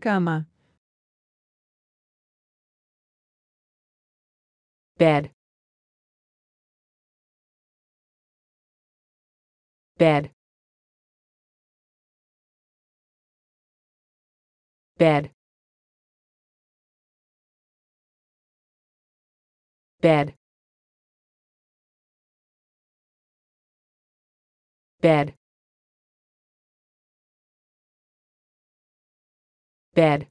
cama, bed, bed, bed, bed, bed, bed,